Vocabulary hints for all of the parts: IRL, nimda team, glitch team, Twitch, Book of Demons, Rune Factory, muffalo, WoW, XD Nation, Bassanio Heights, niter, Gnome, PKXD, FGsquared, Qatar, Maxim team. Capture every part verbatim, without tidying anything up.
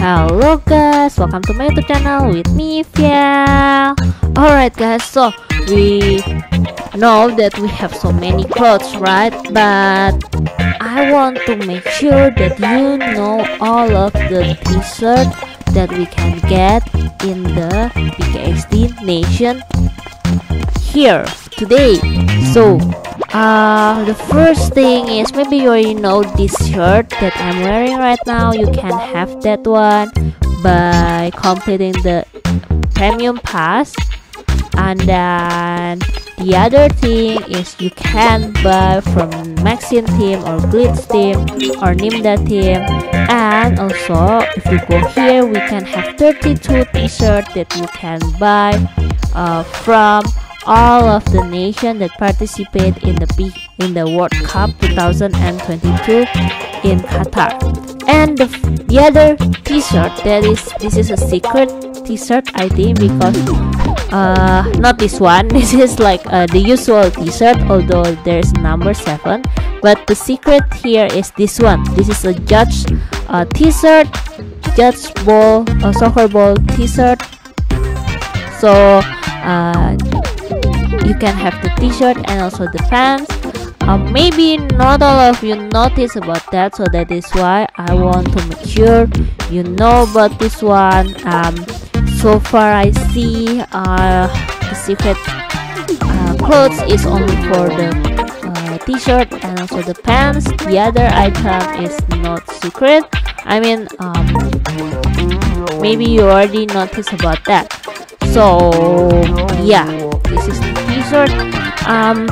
Hello guys, welcome to my YouTube channel with me, Fia. Alright guys, so we know that we have so many clothes, right? But I want to make sure that you know all of the t-shirts that we can get in the P K X D Nation here today. So Uh, the first thing is, maybe you already know this shirt that I'm wearing right now. You can have that one by completing the premium pass, and then the other thing is you can buy from Maxim team or glitch team or nimda team. And also if you go here, we can have thirty-two t-shirts that you can buy uh, from all of the nation that participate in the P in the World Cup two thousand twenty-two in Qatar. And the, the other t-shirt, that is, this is a secret t-shirt, I think, because uh, not this one. This is like uh, the usual t-shirt, although there's number seven, but the secret here is this one. This is a judge uh, t-shirt, judge ball, uh, soccer ball t-shirt. So uh, you can have the t-shirt and also the pants. Uh, maybe not all of you notice about that, so that is why I want to make sure you know about this one. Um, so far I see uh, the secret uh, clothes is only for the uh, t-shirt and also the pants. The other item is not secret. I mean, um, maybe you already noticed about that. So yeah, this is the t-shirt. Um,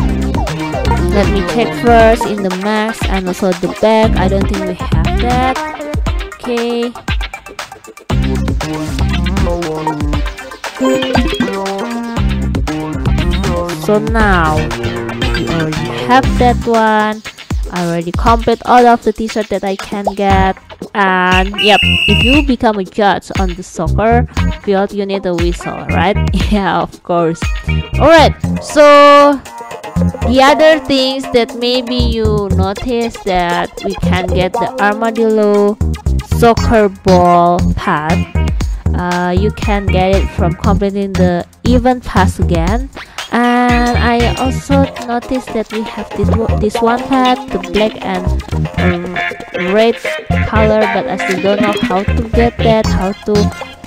let me check first in the max and also the bag. I don't think we have that. Okay. So now we already have that one. I already complete all of the t-shirt that I can get. And yep, if you become a judge on the soccer field, you need a whistle, right? Yeah, of course. Alright, so the other things that maybe you notice, that we can get the armadillo soccer ball pad. Uh, you can get it from completing the event pass again. And I also noticed that we have this, this one pad, the black and um, red color, but I still don't know how to get that, how to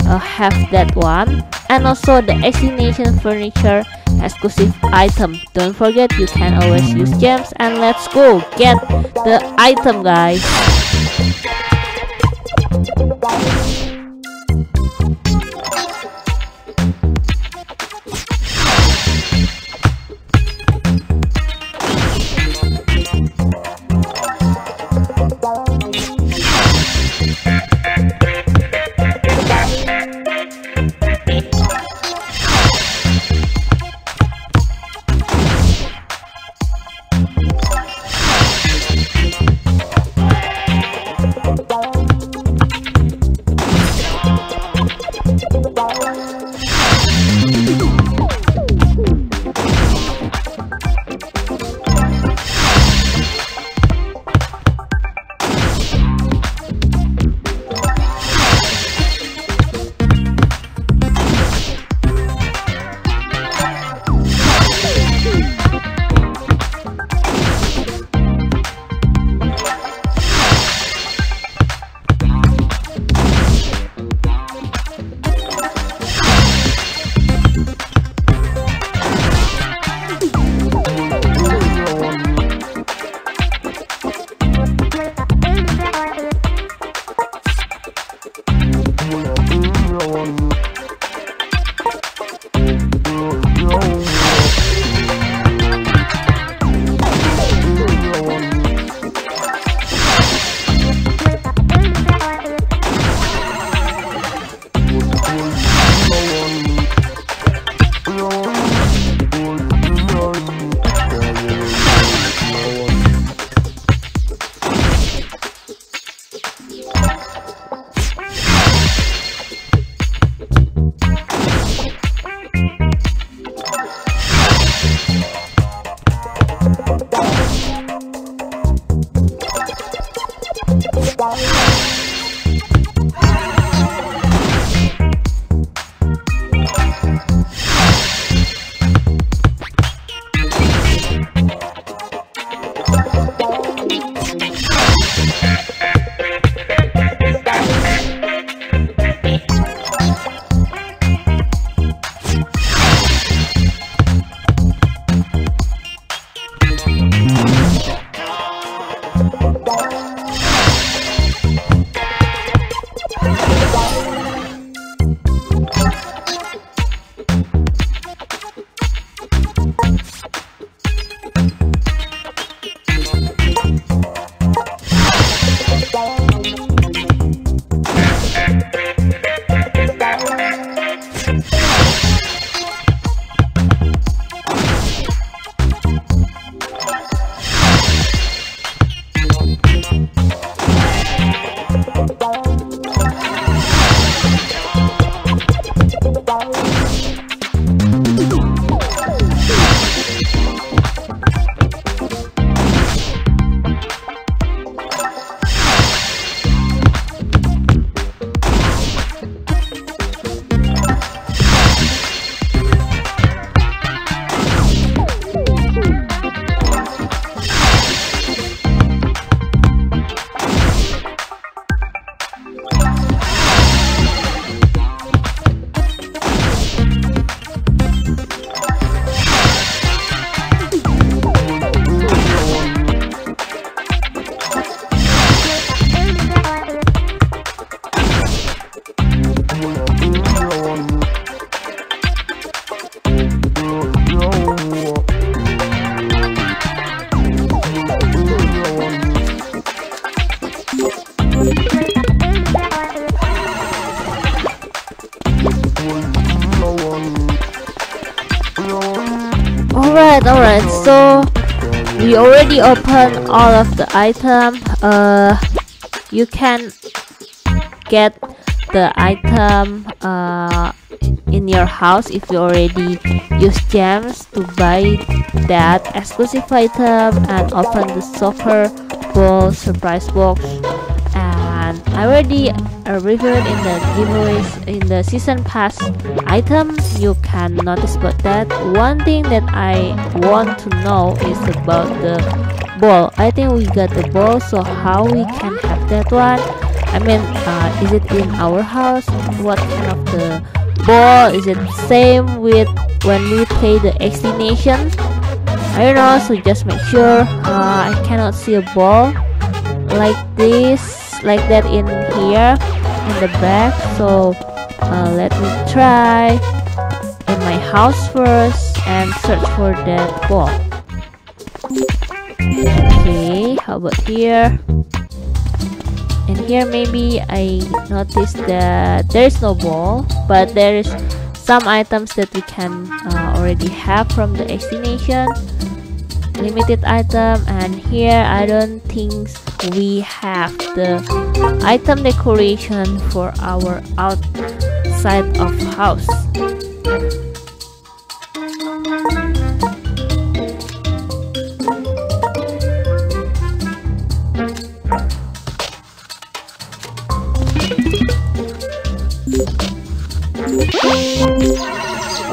uh, have that one. And also the X D Nation furniture exclusive item. Don't forget, you can always use gems. And let's go get the item, guys. Alright, alright, so we already opened all of the items. Uh, you can get the item uh, in your house if you already use gems to buy that exclusive item and open the soccer ball surprise box. And I already uh, reviewed in the giveaways in the season pass item. You can notice about that. One thing that I want to know is about the ball. I think we got the ball, so how we can have that one? I mean, uh, is it in our house? What kind of the ball? Is it same with when we play the X D Nation? I don't know, so just make sure. uh, I cannot see a ball like this, like that in here in the back. So uh, let me try in my house first and search for that ball. Okay, how about here? And here maybe I noticed that there is no ball, but there is some items that we can uh, already have from the X D Nation limited item. And here I don't think we have the item decoration for our outside of house.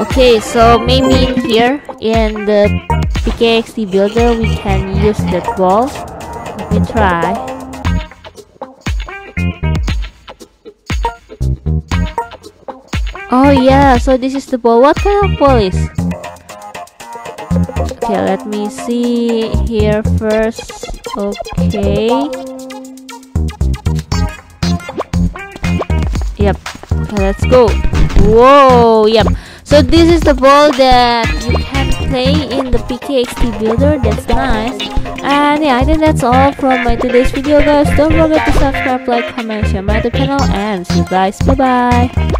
Okay, so maybe here in the P K X D builder we can use that ball. Let me try. Oh yeah, so this is the ball. What kind of ball is? Okay, let me see here first. Okay. Yep. Okay, let's go. Whoa, yep. So this is the ball that you can play in the P K X D builder. That's nice. And yeah, I think that's all from my today's video, guys. Don't forget to subscribe, like, comment, share my other channel, and see you guys. Bye bye.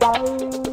Bye.